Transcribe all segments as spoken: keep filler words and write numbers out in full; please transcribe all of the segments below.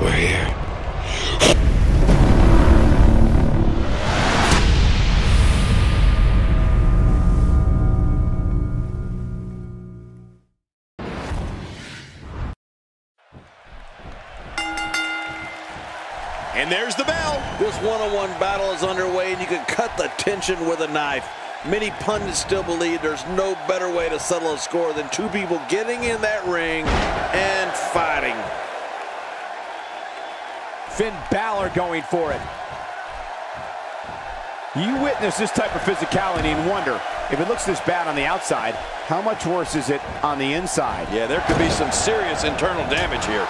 We're here. And there's the bell. This one-on-one battle is underway, and you can cut the tension with a knife. Many pundits still believe there's no better way to settle a score than two people getting in that ring and fighting. Finn Balor going for it. You witness this type of physicality and wonder, if it looks this bad on the outside, how much worse is it on the inside? Yeah, there could be some serious internal damage here.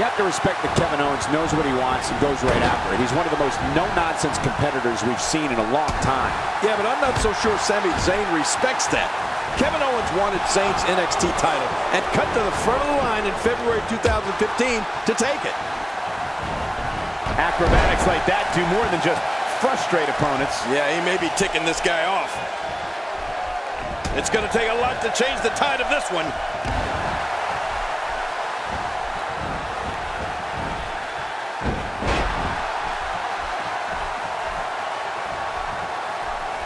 You have to respect that Kevin Owens knows what he wants and goes right after it. He's one of the most no-nonsense competitors we've seen in a long time. Yeah, but I'm not so sure Sami Zayn respects that. Kevin Owens wanted Zayn's N X T title and cut to the front of the line in February two thousand fifteen to take it. Acrobatics like that do more than just frustrate opponents. Yeah, he may be ticking this guy off. It's going to take a lot to change the tide of this one.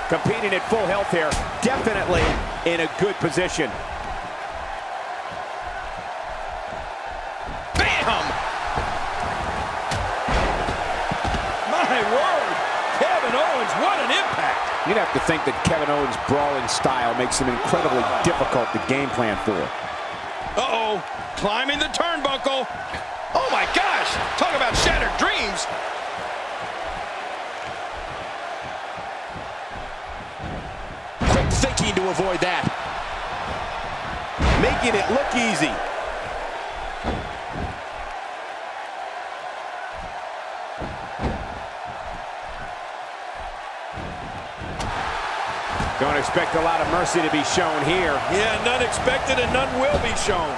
Competing at full health here, definitely in a good position. Bam! My word! Kevin Owens, what an impact! You'd have to think that Kevin Owens' brawling style makes him incredibly difficult to game plan for. Uh-oh, climbing the turnbuckle. Oh my gosh, talk about shattered dreams! Thinking to avoid that. Making it look easy. Don't expect a lot of mercy to be shown here. Yeah, none expected and none will be shown.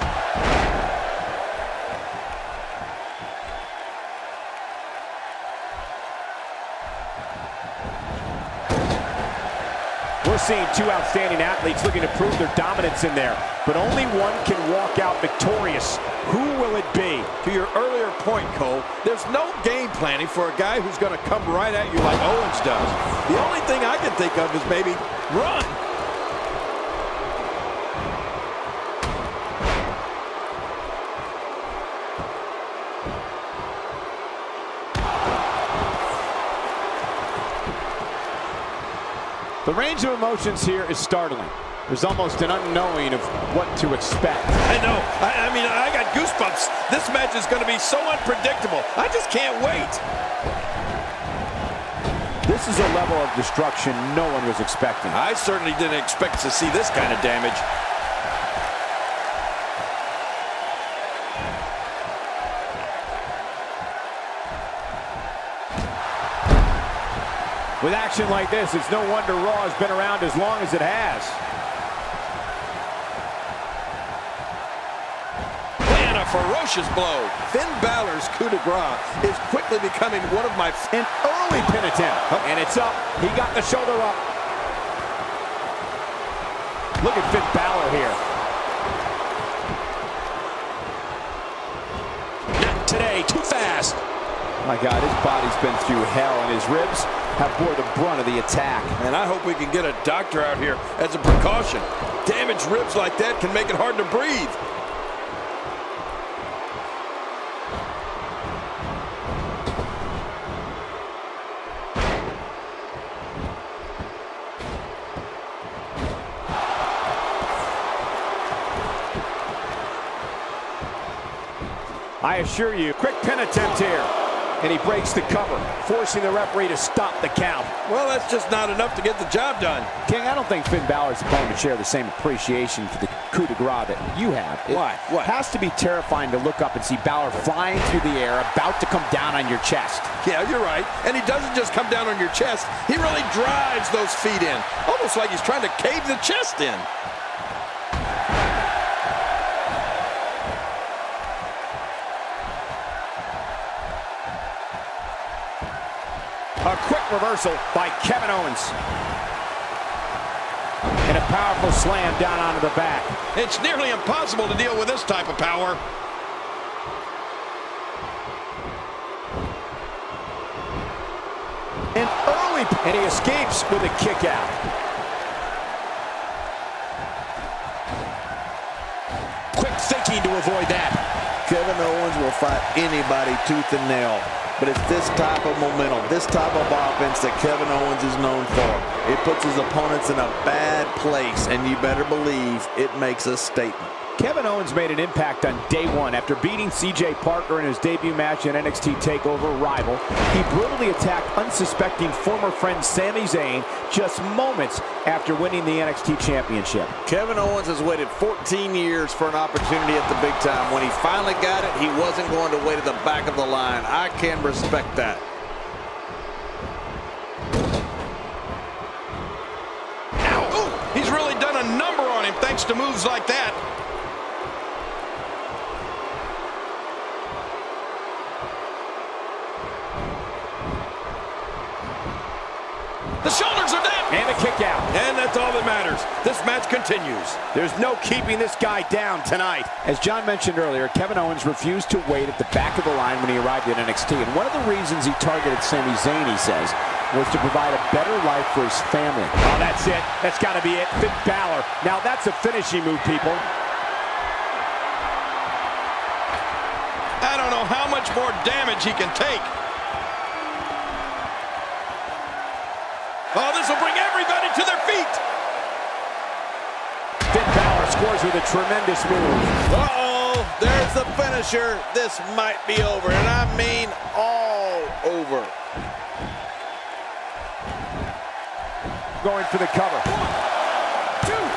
We're seeing two outstanding athletes looking to prove their dominance in there, but only one can walk out victorious. Who will it be? To your earlier point, Cole, there's no game planning for a guy who's going to come right at you like Owens does. The only thing I can think of is maybe run. The range of emotions here is startling. There's almost an unknowing of what to expect. I know. I, I mean, I got goosebumps. This match is going to be so unpredictable. I just can't wait. This is a level of destruction no one was expecting. I certainly didn't expect to see this kind of damage. With action like this, it's no wonder Raw has been around as long as it has. And a ferocious blow. Finn Balor's coup de grace is quickly becoming one of my... An early pin attempt. And it's up. He got the shoulder up. Look at Finn Balor here. Not today. Too fast. My God, his body's been through hell, and his ribs have bore the brunt of the attack. And I hope we can get a doctor out here as a precaution. Damaged ribs like that can make it hard to breathe. I assure you, quick pin attempt here. And he breaks the cover, forcing the referee to stop the count. Well, that's just not enough to get the job done. King, I don't think Finn Balor's opponent share the same appreciation for the coup de grace that you have. It Why? What? Has to be terrifying to look up and see Balor flying through the air, about to come down on your chest. Yeah, you're right. And he doesn't just come down on your chest. He really drives those feet in, almost like he's trying to cave the chest in. A quick reversal by Kevin Owens. And a powerful slam down onto the back. It's nearly impossible to deal with this type of power. An early, and he escapes with a kick out. Quick thinking to avoid that. Kevin Owens will fight anybody tooth and nail, but it's this type of momentum, this type of offense that Kevin Owens is known for. It puts his opponents in a bad place, and you better believe it makes a statement. Kevin Owens made an impact on day one after beating C J Parker in his debut match at N X T TakeOver Rival. He brutally attacked unsuspecting former friend Sami Zayn just moments after winning the N X T Championship. Kevin Owens has waited fourteen years for an opportunity at the big time. When he finally got it, he wasn't going to wait at the back of the line. I can respect that. Ow. Ooh, he's really done a number on him thanks to moves like that. The shoulders are down. And a kick out. And that's all that matters. This match continues. There's no keeping this guy down tonight. As John mentioned earlier, Kevin Owens refused to wait at the back of the line when he arrived at N X T. And one of the reasons he targeted Sami Zayn, he says, was to provide a better life for his family. Oh, that's it. That's got to be it. Finn Balor. Now that's a finishing move, people. I don't know how much more damage he can take. Oh, this will bring everybody to their feet. Finn Balor scores with a tremendous move. Uh-oh, there's the finisher. This might be over, and I mean all over. Going for the cover. One, two.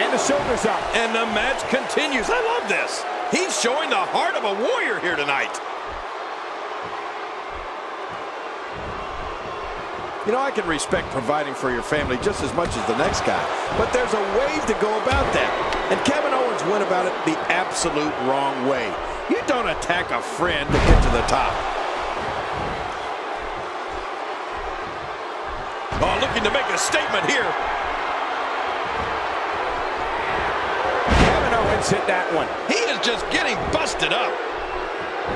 And the shoulders up. And the match continues. I love this. He's showing the heart of a warrior here tonight. You know, I can respect providing for your family just as much as the next guy, but there's a way to go about that. And Kevin Owens went about it the absolute wrong way. You don't attack a friend to get to the top. Oh, looking to make a statement here. Kevin Owens hit that one. He is just getting busted up.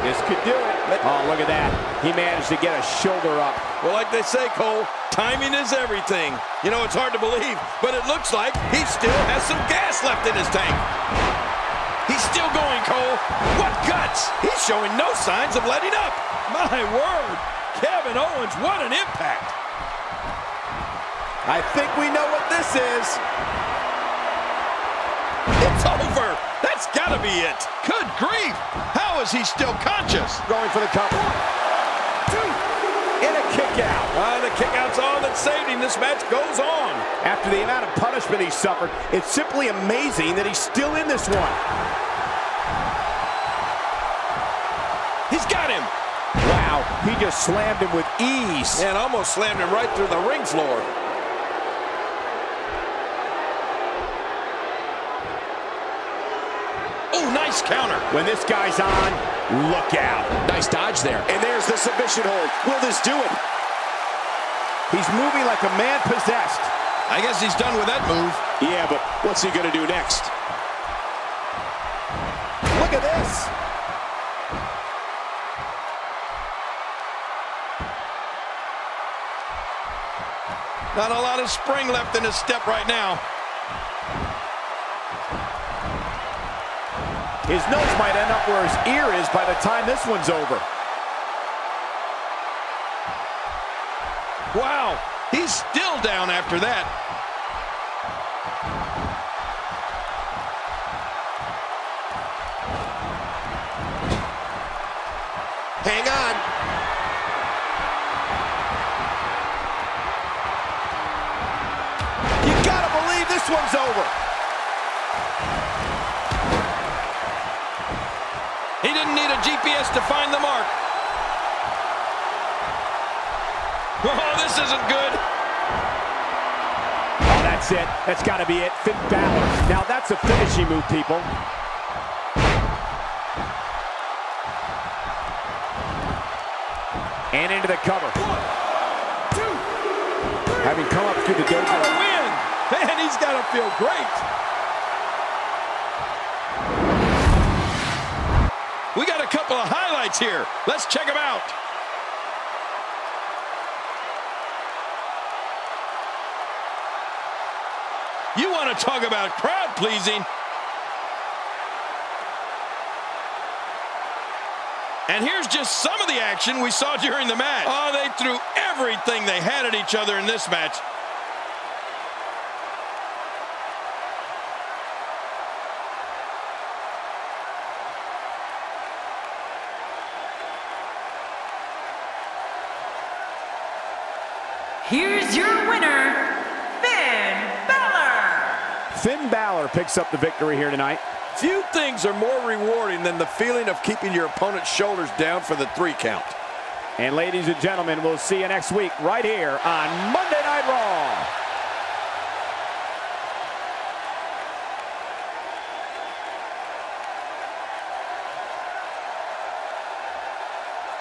This could do it. Oh, look at that. He managed to get a shoulder up. Well, like they say, Cole, timing is everything. You know, it's hard to believe, but it looks like he still has some gas left in his tank. He's still going, Cole. What guts? He's showing no signs of letting up. My word. Kevin Owens, what an impact. I think we know what this is. It's over. That's got to be it. Good grief. How is he still conscious? Going for the cover. Two. And a kick out. Uh, the kick out's all that saved him. This match goes on. After the amount of punishment he suffered, it's simply amazing that he's still in this one. He's got him. Wow. He just slammed him with ease. And almost slammed him right through the ring floor. Counter. When this guy's on, look out. Nice dodge there. And there's the submission hold. Will this do it? He's moving like a man possessed. I guess he's done with that move. Yeah, but what's he going to do next? Look at this. Not a lot of spring left in his step right now. His nose might end up where his ear is by the time this one's over. Wow, he's still down after that. Hang on. You gotta believe this one's over. He didn't need a G P S to find the mark. Oh, this isn't good. Oh, that's it. That's got to be it. Finn Balor. Now that's a finishing move, people. And into the cover. One, two, three. Having come up through the dojo. He's got to win. Man, he's got to feel great. We got a couple of highlights here. Let's check them out. You want to talk about crowd pleasing. And here's just some of the action we saw during the match. Oh, they threw everything they had at each other in this match. Here's your winner, Finn Balor. Finn Balor picks up the victory here tonight. Few things are more rewarding than the feeling of keeping your opponent's shoulders down for the three count. And ladies and gentlemen, we'll see you next week right here on Monday Night Raw.